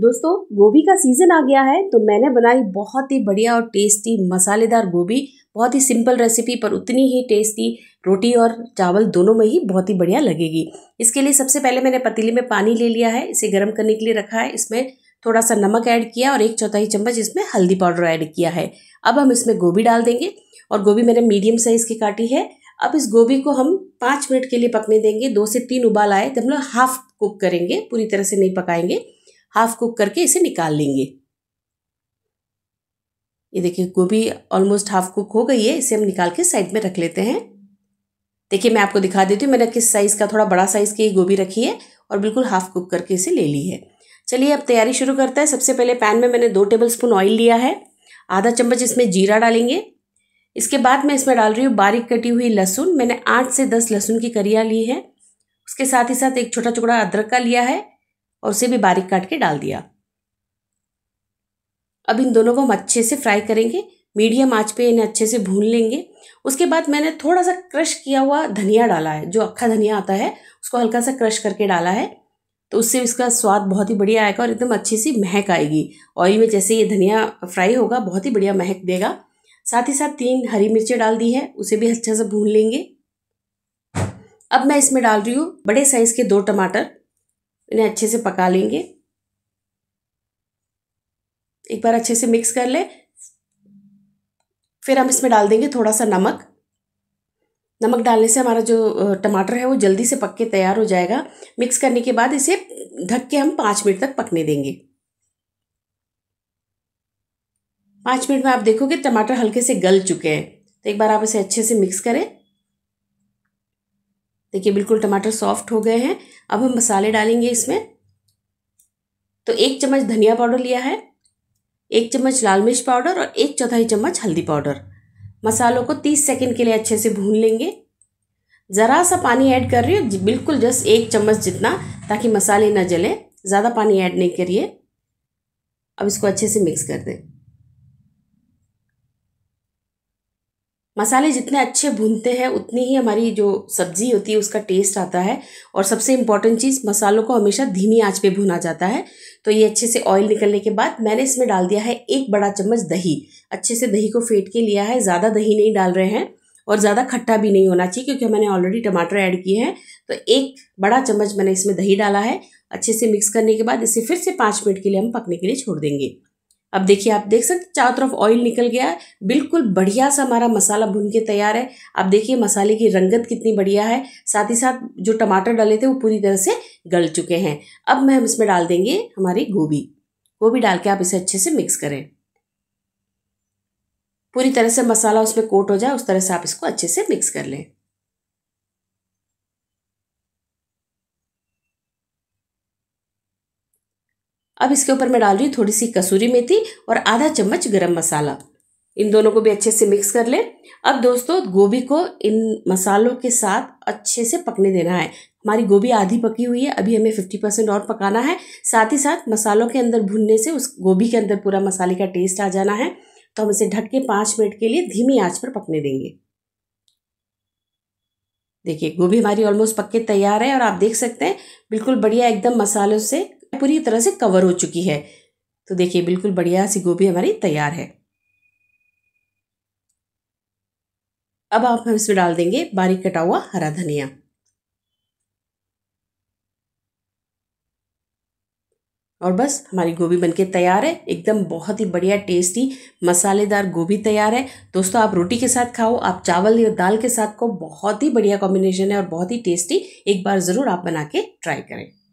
दोस्तों गोभी का सीज़न आ गया है तो मैंने बनाई बहुत ही बढ़िया और टेस्टी मसालेदार गोभी। बहुत ही सिंपल रेसिपी पर उतनी ही टेस्टी, रोटी और चावल दोनों में ही बहुत ही बढ़िया लगेगी। इसके लिए सबसे पहले मैंने पतीली में पानी ले लिया है, इसे गर्म करने के लिए रखा है। इसमें थोड़ा सा नमक ऐड किया और 1/4 चम्मच इसमें हल्दी पाउडर ऐड किया है। अब हम इसमें गोभी डाल देंगे और गोभी मैंने मीडियम साइज़ की काटी है। अब इस गोभी को हम 5 मिनट के लिए पकने देंगे। 2 से 3 उबाल आए तब हम लोग हाफ कुक करेंगे, पूरी तरह से नहीं पकाएंगे, हाफ कुक करके इसे निकाल लेंगे। ये देखिए गोभी ऑलमोस्ट हाफ कुक हो गई है, इसे हम निकाल के साइड में रख लेते हैं। देखिए मैं आपको दिखा देती हूँ मैंने किस साइज़ का, थोड़ा बड़ा साइज़ की गोभी रखी है और बिल्कुल हाफ कुक करके इसे ले ली है। चलिए अब तैयारी शुरू करते हैं। सबसे पहले पैन में मैंने 2 टेबल स्पून ऑयल लिया है, आधा चम्मच इसमें जीरा डालेंगे। इसके बाद मैं इसमें डाल रही हूँ बारीक कटी हुई लहसुन, मैंने 8 से 10 लहसुन की कलियाँ ली है। उसके साथ ही साथ एक छोटा टुकड़ा अदरक का लिया है और उसे भी बारीक काट के डाल दिया। अब इन दोनों को हम अच्छे से फ्राई करेंगे, मीडियम आंच पे इन्हें अच्छे से भून लेंगे। उसके बाद मैंने थोड़ा सा क्रश किया हुआ धनिया डाला है, जो अक्खा धनिया आता है उसको हल्का सा क्रश करके डाला है, तो उससे इसका स्वाद बहुत ही बढ़िया आएगा और एकदम अच्छी सी महक आएगी। ऑयल में जैसे ये धनिया फ्राई होगा बहुत ही बढ़िया महक देगा। साथ ही साथ 3 हरी मिर्चें डाल दी है, उसे भी अच्छा सा भून लेंगे। अब मैं इसमें डाल रही हूँ बड़े साइज़ के 2 टमाटर, इन्हें अच्छे से पका लेंगे। एक बार अच्छे से मिक्स कर ले। फिर हम इसमें डाल देंगे थोड़ा सा नमक। नमक डालने से हमारा जो टमाटर है वो जल्दी से पक के तैयार हो जाएगा। मिक्स करने के बाद इसे ढक के हम 5 मिनट तक पकने देंगे। 5 मिनट में आप देखोगे टमाटर हल्के से गल चुके हैं, तो एक बार आप इसे अच्छे से मिक्स करें। देखिए बिल्कुल टमाटर सॉफ्ट हो गए हैं। अब हम मसाले डालेंगे इसमें, तो 1 चम्मच धनिया पाउडर लिया है, 1 चम्मच लाल मिर्च पाउडर और 1/4 चम्मच हल्दी पाउडर। मसालों को 30 सेकंड के लिए अच्छे से भून लेंगे। ज़रा सा पानी ऐड कर रही हूँ, बिल्कुल जस्ट 1 चम्मच जितना, ताकि मसाले ना जले। ज़्यादा पानी ऐड नहीं करिए। अब इसको अच्छे से मिक्स कर दें। मसाले जितने अच्छे भूनते हैं उतनी ही हमारी जो सब्ज़ी होती है उसका टेस्ट आता है। और सबसे इम्पॉर्टेंट चीज़, मसालों को हमेशा धीमी आंच पे भुना जाता है। तो ये अच्छे से ऑयल निकलने के बाद मैंने इसमें डाल दिया है 1 बड़ा चम्मच दही। अच्छे से दही को फेंट के लिया है, ज़्यादा दही नहीं डाल रहे हैं और ज़्यादा खट्टा भी नहीं होना चाहिए, क्योंकि मैंने ऑलरेडी टमाटर ऐड किए हैं। तो 1 बड़ा चम्मच मैंने इसमें दही डाला है। अच्छे से मिक्स करने के बाद इसे फिर से 5 मिनट के लिए हम पकने के लिए छोड़ देंगे। अब देखिए, आप देख सकते हैं चारों तरफ ऑयल निकल गया है। बिल्कुल बढ़िया सा हमारा मसाला भुन के तैयार है। आप देखिए मसाले की रंगत कितनी बढ़िया है। साथ ही साथ जो टमाटर डाले थे वो पूरी तरह से गल चुके हैं। अब मैं हम इसमें डाल देंगे हमारी गोभी। गोभी डाल के आप इसे अच्छे से मिक्स करें, पूरी तरह से मसाला उसमें कोट हो जाए उस तरह से आप इसको अच्छे से मिक्स कर लें। अब इसके ऊपर मैं डाल रही हूँ थोड़ी सी कसूरी मेथी और आधा चम्मच गरम मसाला। इन दोनों को भी अच्छे से मिक्स कर लें। अब दोस्तों गोभी को इन मसालों के साथ अच्छे से पकने देना है। हमारी गोभी आधी पकी हुई है, अभी हमें 50% और पकाना है। साथ ही साथ मसालों के अंदर भुनने से उस गोभी के अंदर पूरा मसाले का टेस्ट आ जाना है। तो हम इसे ढक के 5 मिनट के लिए धीमी आँच पर पकने देंगे। देखिए गोभी हमारी ऑलमोस्ट पक के तैयार है और आप देख सकते हैं बिल्कुल बढ़िया एकदम मसालों से पूरी तरह से कवर हो चुकी है। तो देखिए बिल्कुल बढ़िया सी गोभी हमारी तैयार है। अब आप हम इसमें डाल देंगे बारीक कटा हुआ हरा धनिया। और बस हमारी गोभी बनके तैयार है। एकदम बहुत ही बढ़िया टेस्टी मसालेदार गोभी तैयार है। दोस्तों आप रोटी के साथ खाओ, आप चावल या दाल के साथ खाओ, बहुत ही बढ़िया कॉम्बिनेशन है और बहुत ही टेस्टी। एक बार ज़रूर आप बना के ट्राई करें।